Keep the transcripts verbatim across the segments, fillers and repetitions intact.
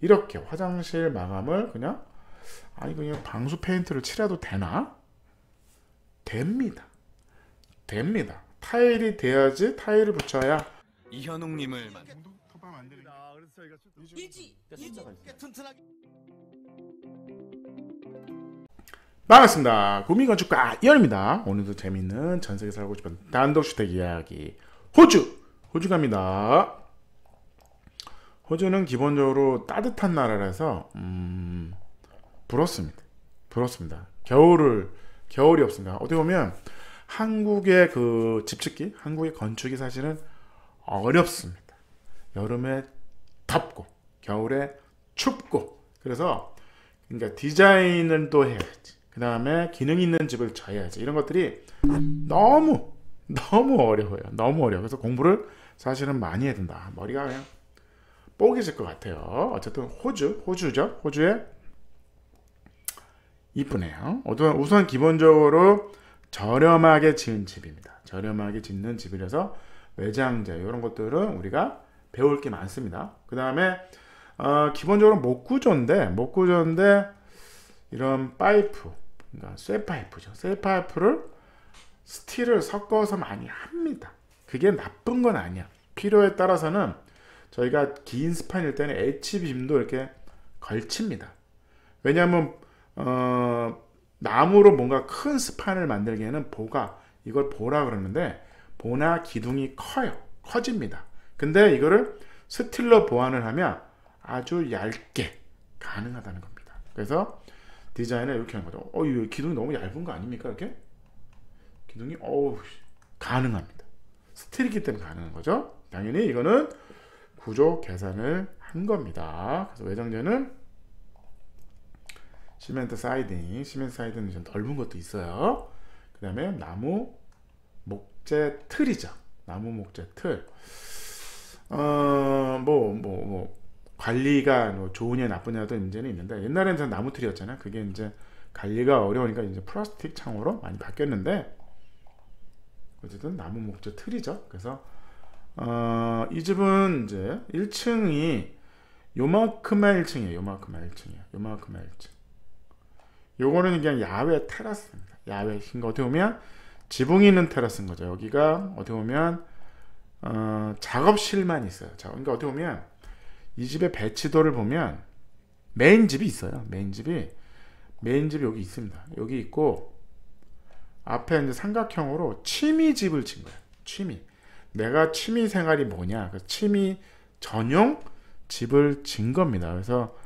이렇게 화장실 마감을 그냥, 아니 그냥 방수 페인트를 칠해도 되나? 됩니다. 됩니다. 타일이 돼야지 타일을 붙여야. 이현웅님을 반갑습니다. 구미건축가 이현입니다. 오늘도 재밌는 전세계 살고 싶은 단독주택 이야기, 호주! 호주 갑니다. 호주는 기본적으로 따뜻한 나라라서 음... 부럽습니다. 부럽습니다. 겨울을, 겨울이 없습니다. 어떻게 보면 한국의 그 집짓기, 한국의 건축이 사실은 어렵습니다. 여름에 덥고 겨울에 춥고, 그래서 그러니까 디자인을 또 해야지, 그 다음에 기능 있는 집을 져야지, 이런 것들이 너무 너무 어려워요. 너무 어려워. 그래서 공부를 사실은 많이 해야 된다. 머리가 그냥 뽀개질 것 같아요. 어쨌든 호주, 호주죠. 호주에 이쁘네요. 우선 기본적으로 저렴하게 지은 집입니다. 저렴하게 짓는 집이라서 외장재 이런 것들은 우리가 배울 게 많습니다. 그 다음에 어, 기본적으로 목구조인데 목구조인데 이런 파이프, 그러니까 쇠파이프죠. 쇠파이프를 스틸을 섞어서 많이 합니다. 그게 나쁜 건 아니야. 필요에 따라서는 저희가 긴 스판일 때는 H빔도 이렇게 걸칩니다. 왜냐하면 어, 나무로 뭔가 큰 스판을 만들기에는 보가, 이걸 보라 그러는데 보나 기둥이 커요. 커집니다. 근데 이거를 스틸로 보완을 하면 아주 얇게 가능하다는 겁니다. 그래서 디자인을 이렇게 하는 거죠. 어, 이 기둥이 너무 얇은 거 아닙니까? 이렇게? 기둥이, 어우, 가능합니다. 스틸이기 때문에 가능한 거죠. 당연히 이거는 구조 계산을 한 겁니다. 그래서 외장재는 시멘트 사이딩, 시멘트 사이딩은 좀 넓은 것도 있어요. 그 다음에 나무, 목재 틀이죠. 나무, 목재 틀. 어, 뭐, 뭐, 뭐, 관리가 뭐 좋으냐 나쁘냐도 문제는 있는데, 옛날에는 전 나무 틀이었잖아요. 그게 이제 관리가 어려우니까 이제 플라스틱 창호로 많이 바뀌었는데, 어쨌든 나무, 목재 틀이죠. 그래서, 어, 이 집은 이제 일 층이 요만큼만 일 층이에요. 요만큼만 일 층이에요. 요만큼만 일 층. 요거는 그냥 야외 테라스입니다. 야외, 어떻게 보면 지붕이 있는 테라스인 거죠. 여기가 어떻게 보면 어, 작업실만 있어요. 자, 그러니까 어떻게 보면 이 집의 배치도를 보면 메인 집이 있어요. 메인 집이 메인 집이 여기 있습니다. 여기 있고 앞에 이제 삼각형으로 취미 집을 친 거예요. 취미. 내가 취미 생활이 뭐냐? 그 취미 전용 집을 진 겁니다. 그래서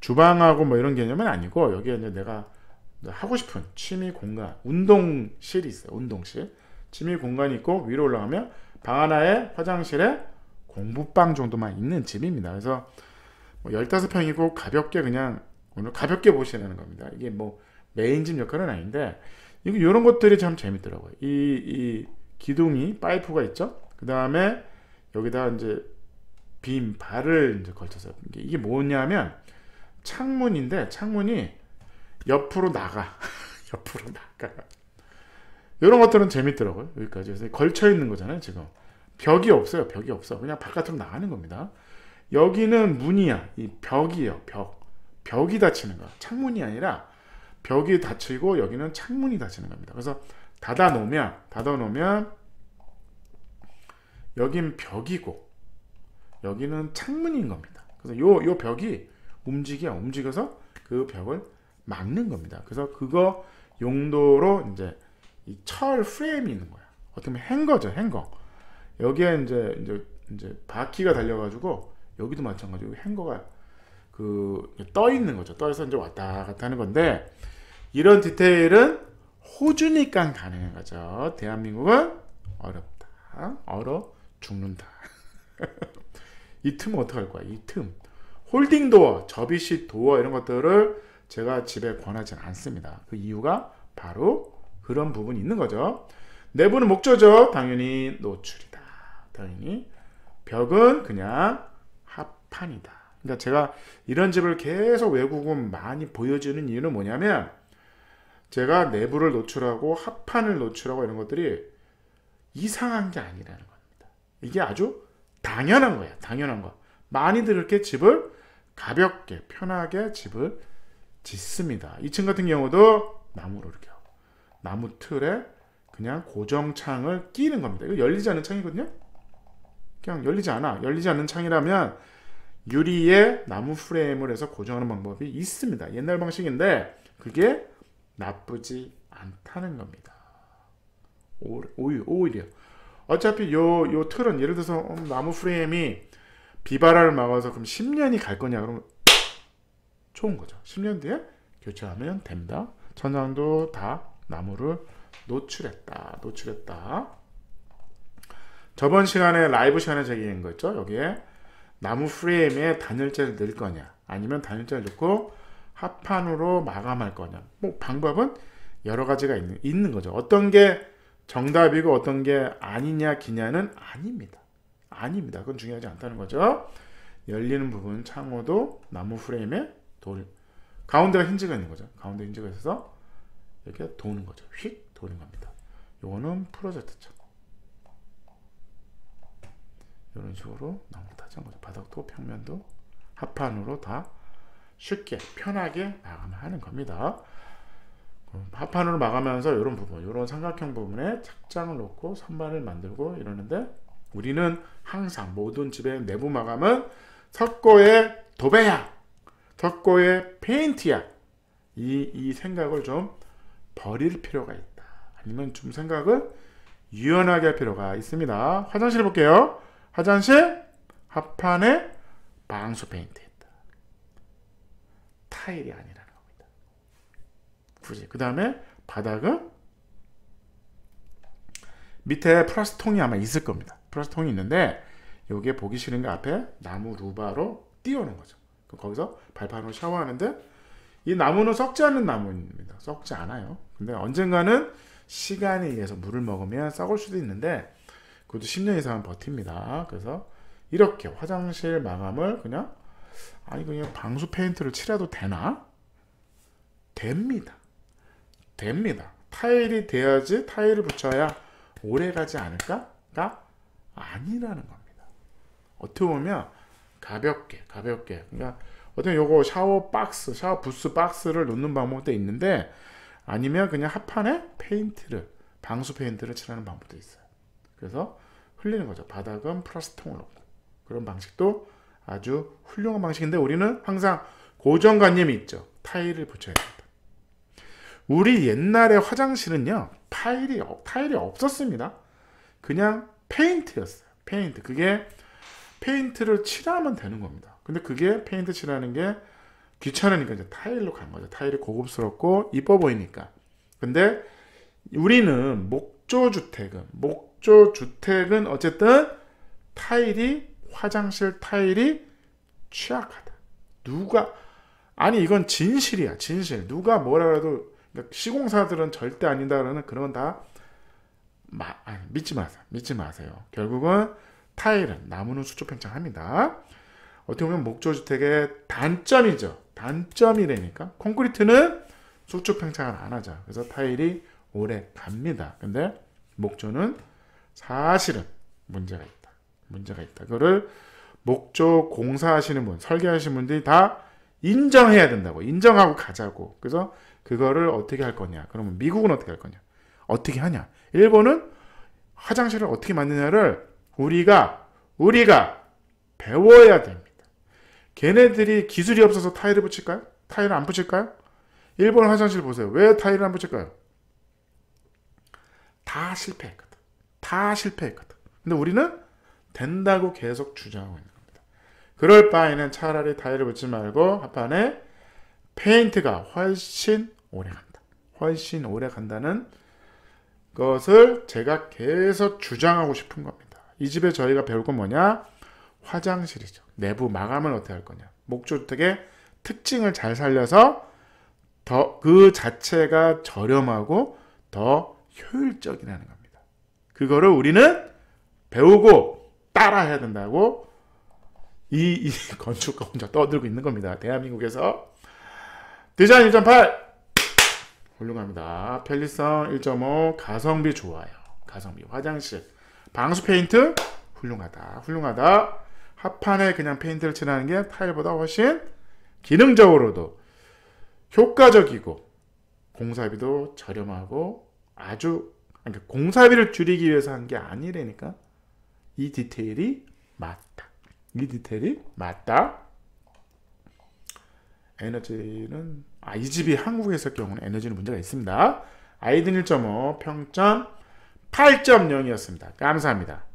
주방하고 뭐 이런 개념은 아니고 여기에 이제 내가 하고 싶은 취미 공간, 운동실이 있어요. 운동실, 취미 공간이 있고 위로 올라가면 방 하나에 화장실에 공부방 정도만 있는 집입니다. 그래서 뭐 십오 평이고 가볍게 그냥 오늘 가볍게 보시라는 겁니다. 이게 뭐 메인집 역할은 아닌데 이거 이런 것들이 참 재밌더라고요. 이, 이 기둥이 파이프가 있죠. 그 다음에 여기다 이제 빔 발을 이제 걸쳐서 이게 뭐냐면 창문인데 창문이 옆으로 나가 옆으로 나가 이런 것들은 재밌더라고요. 여기까지 해서 걸쳐 있는 거잖아요. 지금 벽이 없어요. 벽이 없어. 그냥 바깥으로 나가는 겁니다. 여기는 문이야. 이 벽이에요. 벽 벽이 닫히는 거야. 창문이 아니라 벽이 닫히고 여기는 창문이 닫히는 겁니다. 그래서 닫아 놓으면 닫아 놓으면 여긴 벽이고 여기는 창문인 겁니다. 그래서 요 요 벽이 움직여 움직여서 그 벽을 막는 겁니다. 그래서 그거 용도로 이제 이 철 프레임이 있는 거야. 어떻게 보면 행거죠, 행거. 여기에 이제 이제 이제 바퀴가 달려가지고 여기도 마찬가지고 행거가 그 떠 있는 거죠. 떠서 이제 왔다 갔다 하는 건데 이런 디테일은 호주니까 가능한 거죠. 대한민국은 어렵다, 얼어 죽는다. 이 틈은 어떻게 할 거야? 이 틈. 홀딩 도어, 접이식 도어 이런 것들을 제가 집에 권하지는 않습니다. 그 이유가 바로 그런 부분이 있는 거죠. 내부는 목조죠. 당연히 노출이다. 당연히 벽은 그냥 합판이다. 그러니까 제가 이런 집을 계속 외국은 많이 보여주는 이유는 뭐냐면 제가 내부를 노출하고 합판을 노출하고 이런 것들이 이상한 게 아니라는 겁니다. 이게 아주 당연한 거예요. 당연한 거. 많이들 이렇게 집을 가볍게 편하게 집을 짓습니다. 이 층 같은 경우도 나무로 이렇게 하고 나무 틀에 그냥 고정창을 끼는 겁니다. 이거 열리지 않은 창이거든요. 그냥 열리지 않아. 열리지 않는 창이라면 유리에 나무 프레임을 해서 고정하는 방법이 있습니다. 옛날 방식인데 그게 나쁘지 않다는 겁니다. 오히려 어차피 요, 요 틀은 예를 들어서 나무 프레임이 비바람을 막아서 그럼 십 년이 갈 거냐 그러면 좋은 거죠. 십 년 뒤에 교체하면 됩니다. 천장도 다 나무를 노출했다. 노출했다. 저번 시간에 라이브 시간에 제기한 거 있죠. 여기에 나무 프레임에 단열재를 넣을 거냐 아니면 단열재를 넣고 합판으로 마감할 거냐 뭐 방법은 여러 가지가 있는, 있는 거죠. 어떤 게 정답이고 어떤 게 아니냐 기냐는 아닙니다. 아닙니다. 그건 중요하지 않다는 거죠. 열리는 부분 창호도 나무 프레임에 돌 가운데가 힌지가 있는 거죠. 가운데 힌지가 있어서 이렇게 도는 거죠. 휙 도는 겁니다. 요거는 프로젝트죠. 이런 식으로 나무를 다 짠 거죠. 바닥도 평면도 합판으로 다 쉽게 편하게 마감하는 겁니다. 합판으로 마감하면서 이런 부분, 이런 삼각형 부분에 착장을 놓고 선반을 만들고 이러는데 우리는 항상 모든 집의 내부 마감은 석고의 도배야, 석고의 페인트야 이, 이 생각을 좀 버릴 필요가 있다. 아니면 좀 생각을 유연하게 할 필요가 있습니다. 화장실 볼게요. 화장실 합판에 방수 페인트 했다. 타일이 아니라는 겁니다. 굳이. 그 다음에 바닥은 밑에 플라스통이 아마 있을 겁니다. 플라스통이 있는데 여기에 보기 싫은 게 앞에 나무 루바로 띄우는 거죠. 그럼 거기서 발판으로 샤워하는데 이 나무는 썩지 않는 나무입니다. 썩지 않아요. 근데 언젠가는 시간에 의해서 물을 먹으면 썩을 수도 있는데 그것도 십 년 이상은 버팁니다. 그래서 이렇게 화장실 마감을 그냥 아니 그냥 방수 페인트를 칠해도 되나? 됩니다. 됩니다. 타일이 돼야지 타일을 붙여야 오래가지 않을까가 아니라는 겁니다. 어떻게 보면 가볍게 가볍게 그러니까 어떤 요거 샤워 박스 샤워 부스 박스를 놓는 방법도 있는데 아니면 그냥 합판에 페인트를 방수 페인트를 칠하는 방법도 있어요. 그래서 흘리는 거죠. 바닥은 플라스통을 넣고 그런 방식도 아주 훌륭한 방식인데 우리는 항상 고정관념이 있죠. 타일을 붙여야 됩니다. 우리 옛날에 화장실은요 타일이, 타일이 없었습니다. 그냥 페인트였어요. 페인트. 그게 페인트를 칠하면 되는 겁니다. 근데 그게 페인트 칠하는 게 귀찮으니까 이제 타일로 간 거죠. 타일이 고급스럽고 이뻐 보이니까. 근데 우리는 목조주택은 목 주택은 어쨌든 타일이 화장실 타일이 취약하다. 누가 아니 이건 진실이야. 진실. 누가 뭐라 해도 그러니까 시공사들은 절대 아니다라는 그런 다 마, 아니, 믿지 마세요. 믿지 마세요. 결국은 타일은 나무는 수초팽창합니다. 어떻게 보면 목조주택의 단점이죠. 단점이라니까. 콘크리트는 수초팽창을 안 하죠. 그래서 타일이 오래 갑니다. 근데 목조는 사실은 문제가 있다. 문제가 있다. 그거를 목조 공사하시는 분, 설계하시는 분들이 다 인정해야 된다고. 인정하고 가자고. 그래서 그거를 어떻게 할 거냐. 그러면 미국은 어떻게 할 거냐. 어떻게 하냐. 일본은 화장실을 어떻게 만드냐를 우리가, 우리가 배워야 됩니다. 걔네들이 기술이 없어서 타일을 붙일까요? 타일을 안 붙일까요? 일본 화장실 보세요. 왜 타일을 안 붙일까요? 다 실패했거든. 다 실패했거든. 근데 우리는 된다고 계속 주장하고 있는 겁니다. 그럴 바에는 차라리 타일을 붙지 말고 합판에 페인트가 훨씬 오래 간다. 훨씬 오래 간다는 것을 제가 계속 주장하고 싶은 겁니다. 이 집에 저희가 배울 건 뭐냐? 화장실이죠. 내부 마감을 어떻게 할 거냐. 목조주택의 특징을 잘 살려서 더 그 자체가 저렴하고 더 효율적이라는 겁니다. 그거를 우리는 배우고 따라해야 된다고 이, 이 건축가 혼자 떠들고 있는 겁니다. 대한민국에서 디자인 일 점 팔 훌륭합니다. 편리성 일 점 오 가성비 좋아요. 가성비 화장실 방수 페인트 훌륭하다. 훌륭하다. 합판에 그냥 페인트를 칠하는 게 타일보다 훨씬 기능적으로도 효과적이고 공사비도 저렴하고 아주, 그러니까 공사비를 줄이기 위해서 한 게 아니라니까. 이 디테일이 맞다. 이 디테일이 맞다. 에너지는, 아, 이 집이 한국에 있을 경우는 에너지는 문제가 있습니다. 아이든 일 점 오 평점 팔 점 영이었습니다. 감사합니다.